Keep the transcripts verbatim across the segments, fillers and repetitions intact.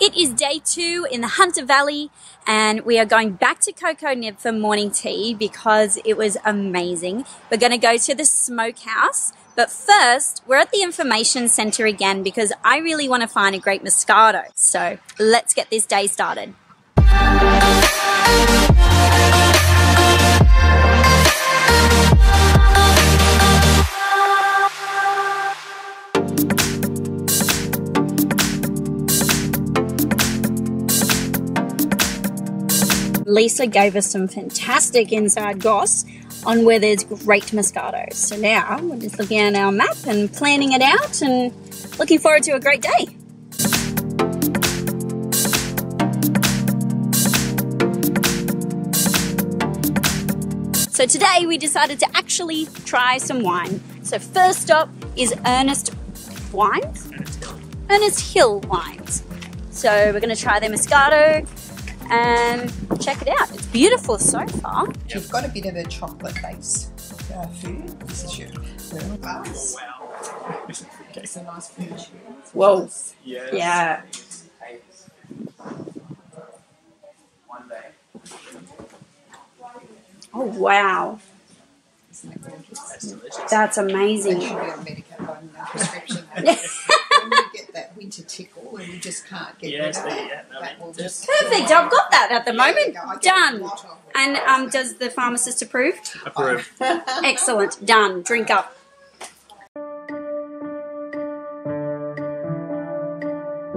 It is day two in the Hunter Valley, and we are going back to Coco Nib for morning tea because it was amazing. We're going to go to the smokehouse, but first we're at the information center again because I really want to find a great Moscato. So let's get this day started. Lisa gave us some fantastic inside goss on where there's great Moscato. So now we're just looking at our map and planning it out and looking forward to a great day. So today we decided to actually try some wine. So first stop is Ernest Wines? Ernest Hill. Ernest Hill Wines. So we're going to try their Moscato and check it out. It's beautiful so far. Yep. You've got a bit of a chocolate base uh, food. This is your little glass. Wow. Okay. It's a nice food. Whoa. Nice. Yes. Yeah. Oh, wow. Isn't it gorgeous? That's delicious. That's amazing. That should be on Medicare on the prescription. Winter tickle, and we just can't get yes, rid of that. Yeah, no, that will just perfect. I've got that at the yeah, moment. No, done. And um, does the pharmacist approve? Approve. Excellent. Done. Drink up.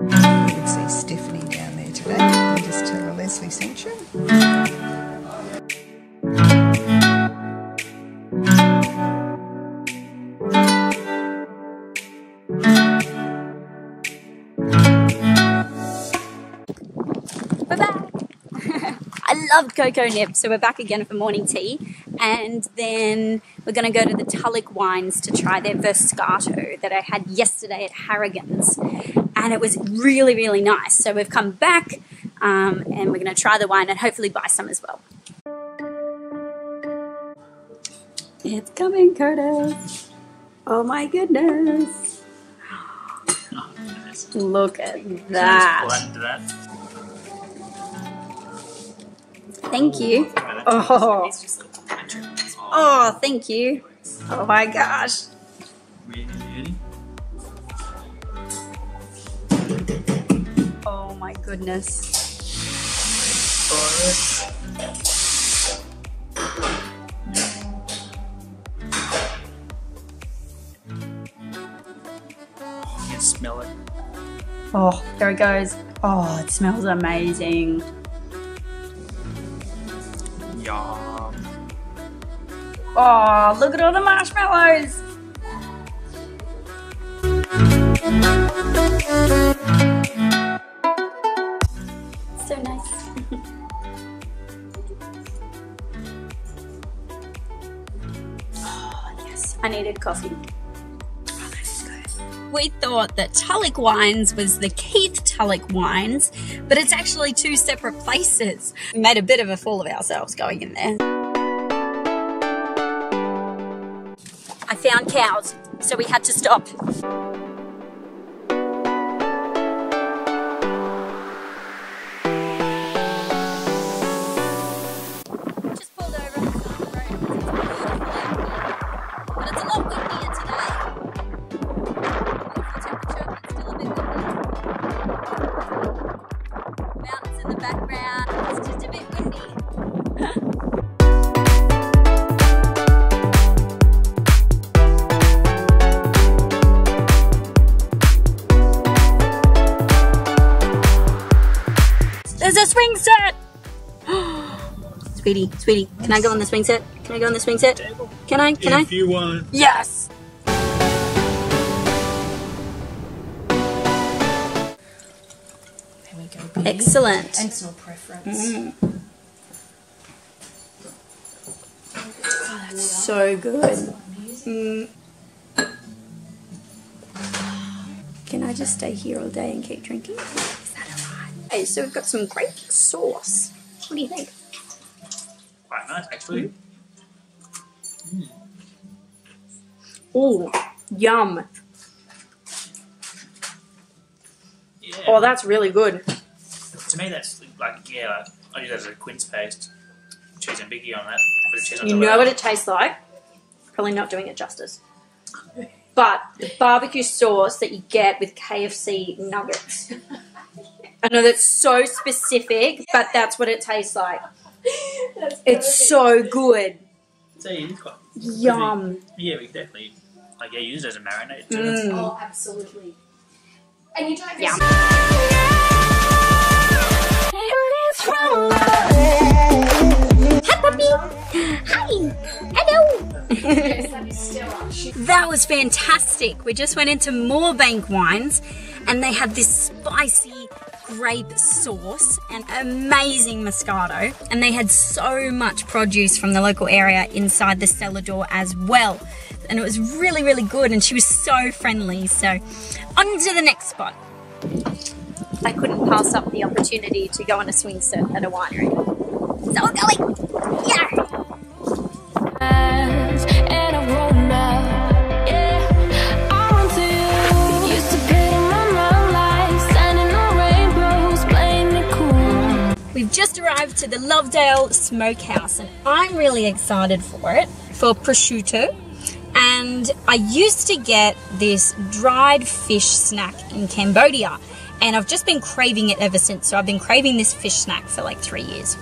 You can see Stephanie down there today. I'll just tell her Leslie sent you. Loved Coco Nib, so we're back again for morning tea, and then we're going to go to the Tulloch Wines to try their Moscato that I had yesterday at Harrigan's, and it was really really nice. So we've come back um, and we're going to try the wine and hopefully buy some as well. It's coming, Curtis. Oh my goodness. Oh, goodness. Look at that. Blend that. Thank you. Oh. Oh, thank you. Oh my gosh. Oh my goodness. You can smell it. Oh, there it goes. Oh, it smells amazing. Yum. Oh, look at all the marshmallows. So nice. Oh, yes, I needed coffee. We thought that Tulloch Wines was the Keith Tulloch Wines, but it's actually two separate places. We made a bit of a fool of ourselves going in there. I found cows, so we had to stop. Sweetie, sweetie, can yes. I go on the swing set? Can I go on the swing set? Can I? Can if I? If you want. Yes! There we go. Baby. Excellent. And it's no preference. Mm-hmm. Oh, that's so good. Mm. Can I just stay here all day and keep drinking? Is that a lot? Hey, so we've got some grape sauce. What do you think? Quite nice, actually. Mm. Oh, yum. Yeah, yeah. Oh, that's really good. To me, that's like, yeah, I do that as a quince paste. Cheese and biggie on that. But cheese on you know what it tastes like? Probably not doing it justice. But the barbecue sauce that you get with K F C nuggets. I know that's so specific, but that's what it tastes like. It's so good. So it is quite yum. Specific. Yeah, exactly. Like, yeah, you use it as a marinade too. Mm. Oh, absolutely. And you don't yeah. Hi, puppy. Hi. Hello. That was fantastic. We just went into Moorbank Wines and they have this spicy grape sauce and amazing Moscato. And they had so much produce from the local area inside the cellar door as well. And it was really, really good, and she was so friendly. So, on to the next spot. I couldn't pass up the opportunity to go on a swing set at a winery. So we're going! Yeah! We've just arrived to the Lovedale Smokehouse, and I'm really excited for it, for prosciutto. And I used to get this dried fish snack in Cambodia, and I've just been craving it ever since. So I've been craving this fish snack for like three years.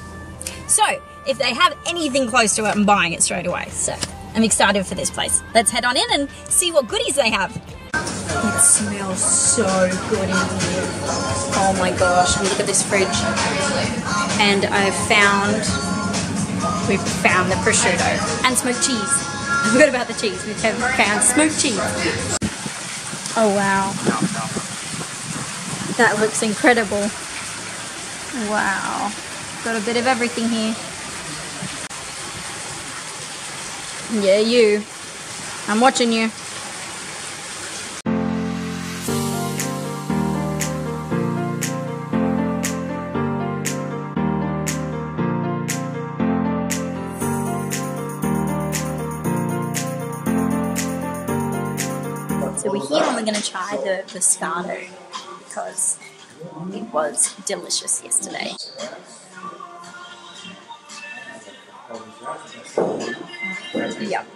So if they have anything close to it, I'm buying it straight away. So I'm excited for this place. Let's head on in and see what goodies they have. It smells so good in here. Oh my gosh, look at this fridge. And I've found, we've found the prosciutto and smoked cheese. I forgot about the cheese. We've found smoked cheese. Oh wow. That looks incredible. Wow. Got a bit of everything here. Yeah, you. I'm watching you. So we're here and we're going to try the Moscato because it was delicious yesterday. Yep.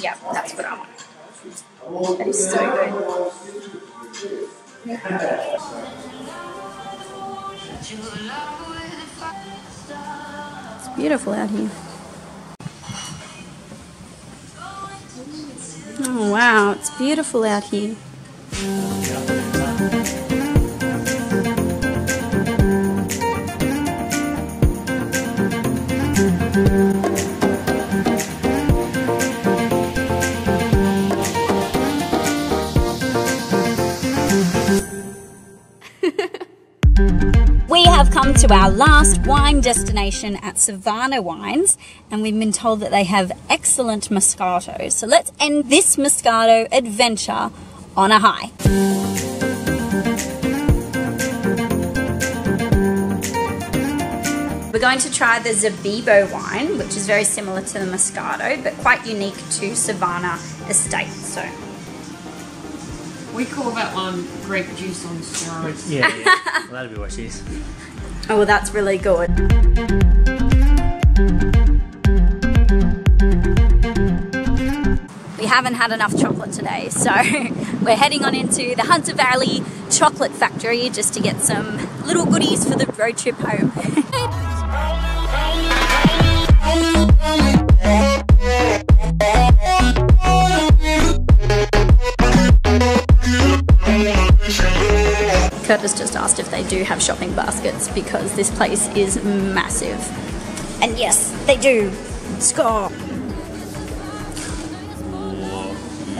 Yep, that's what I want. That is so good. It's beautiful out here. Oh wow, it's beautiful out here. We have come to our last wine destination at Savannah Wines, and we've been told that they have excellent Moscato. So let's end this Moscato adventure on a high. We're going to try the Zabibo wine, which is very similar to the Moscato, but quite unique to Savannah Estate. So we call that one grape juice on steroids. Yeah, yeah. Well, that'll be what she is. Oh, well, that's really good. We haven't had enough chocolate today, so we're heading on into the Hunter Valley Chocolate Factory just to get some little goodies for the road trip home. Curtis just asked if they do have shopping baskets because this place is massive. And yes, they do. Score! Oh,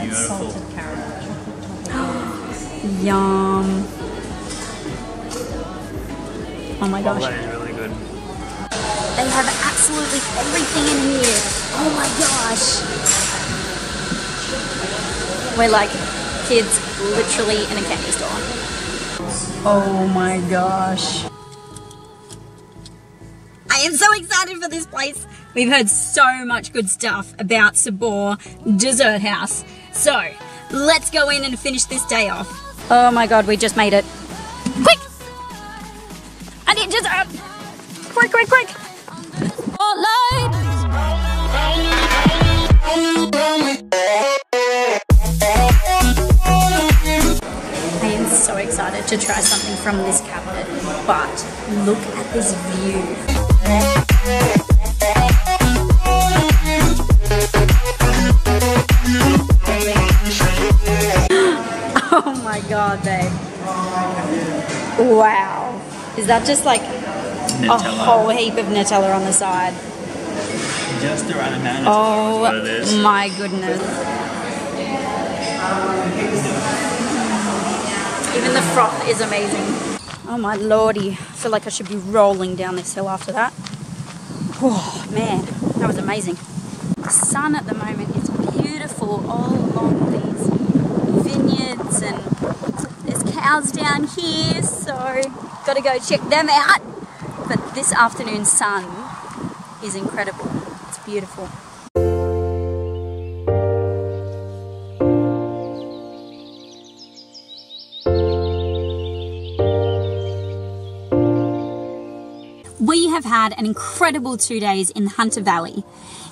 beautiful. Salted caramel. Yum. Oh my gosh. Oh, that is really good. They have absolutely everything in here. Oh my gosh. We're like kids literally in a candy store. Oh my gosh. I am so excited for this place. We've heard so much good stuff about Sabor Dessert House. So, let's go in and finish this day off. Oh my god, we just made it. Quick! I need just... Uh, quick, quick, quick! I am so excited to try something from this cabinet, but look at this view. God, babe. Wow. Is that just like Nutella. A whole heap of Nutella on the side? Just the right amount of Oh what it is. My goodness. Even the froth is amazing. Oh my lordy. I feel like I should be rolling down this hill after that. Oh man, that was amazing. The sun at the moment is beautiful all along these vineyards and cows down here, so gotta go check them out. But this afternoon's sun is incredible. It's beautiful. We have had an incredible two days in the Hunter Valley.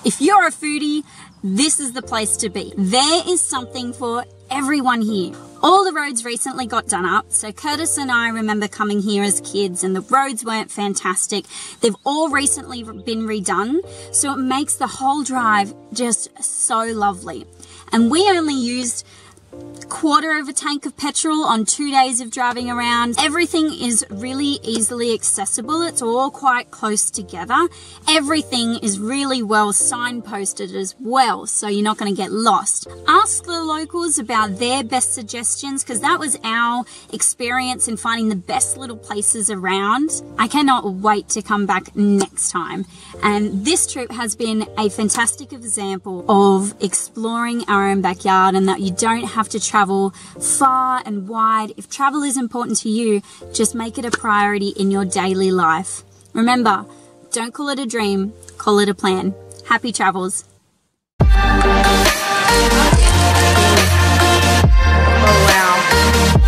If you're a foodie, this is the place to be. There is something for everyone here. All the roads recently got done up, so Curtis and I remember coming here as kids and the roads weren't fantastic. They've all recently been redone, so it makes the whole drive just so lovely. And we only used a quarter of a tank of petrol on two days of driving around. Everything is really easily accessible. It's all quite close together. Everything is really well signposted as well, so you're not going to get lost. Ask the locals about their best suggestions, because that was our experience in finding the best little places around. I cannot wait to come back next time. And this trip has been a fantastic example of exploring our own backyard, and that you don't have to travel far and wide. If travel is important to you, just make it a priority in your daily life. Remember, don't call it a dream, call it a plan. Happy travels. Oh wow.